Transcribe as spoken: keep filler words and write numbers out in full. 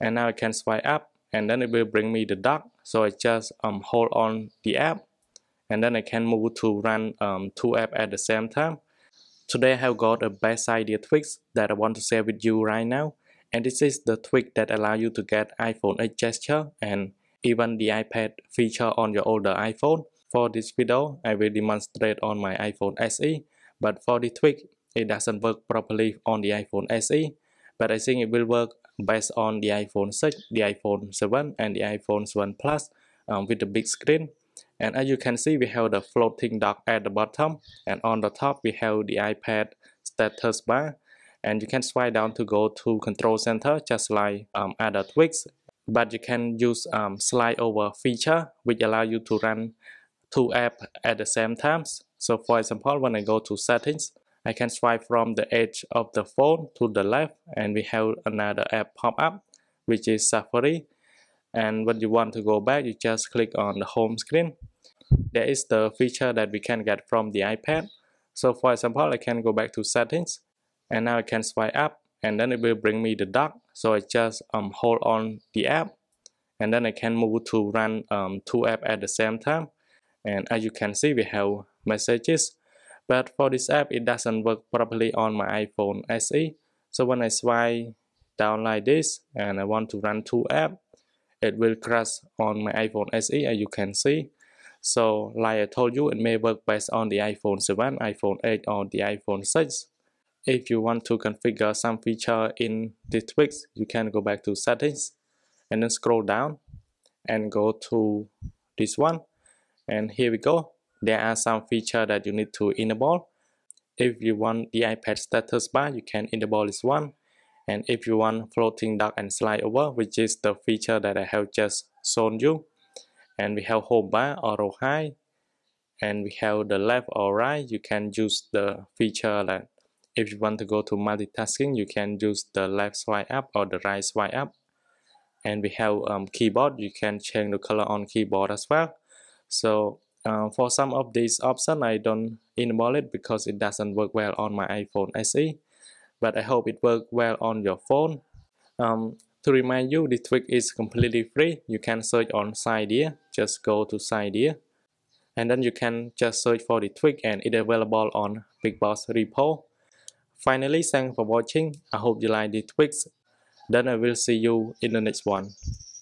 and now I can swipe up and then it will bring me the dock. So I just um, hold on the app and then I can move to run um, two apps at the same time. Today I have got a best idea tweaks that I want to share with you right now, and this is the tweak that allows you to get iPhone eight gesture and even the iPad feature on your older iPhone. For this video, I will demonstrate on my iPhone S E, but for the tweak, it doesn't work properly on the iPhone S E, but I think it will work based on the iPhone six, the iPhone seven, and the iPhone seven Plus um, with the big screen. And as you can see, we have the floating dock at the bottom, and on the top we have the iPad status bar, and you can swipe down to go to control center just like um, other tweaks. But you can use um, slide over feature, which allow you to run two apps at the same time. So for example, when I go to settings, I can swipe from the edge of the phone to the left, and we have another app pop up, which is Safari. And when you want to go back, you just click on the home screen. There is the feature that we can get from the iPad. So for example, I can go back to settings, and now I can swipe up and then it will bring me the dock. So I just um, hold on the app and then I can move to run um, two apps at the same time. And as you can see, we have messages. But for this app, it doesn't work properly on my iPhone S E. So when I swipe down like this and I want to run two apps, it will crash on my iPhone S E, as you can see. So like I told you, it may work based on the iPhone seven, iPhone eight, or the iPhone six. If you want to configure some feature in the tweaks, you can go back to settings and then scroll down and go to this one. And here we go. There are some features that you need to enable. If you want the iPad status bar, you can enable this one. And if you want floating dock and slide over, which is the feature that I have just shown you. And we have home bar, auto high. And we have the left or right. You can use the feature that if you want to go to multitasking, you can use the left swipe up or the right swipe up. And we have um, keyboard. You can change the color on keyboard as well. So uh, for some of these options, I don't enable it because it doesn't work well on my iPhone S E. But I hope it works well on your phone. Um, to remind you, this tweak is completely free. You can search on Cydia. Just go to Cydia. And then you can just search for the tweak, and it's available on BigBoss repo. Finally, thanks for watching. I hope you like the tweaks. Then I will see you in the next one.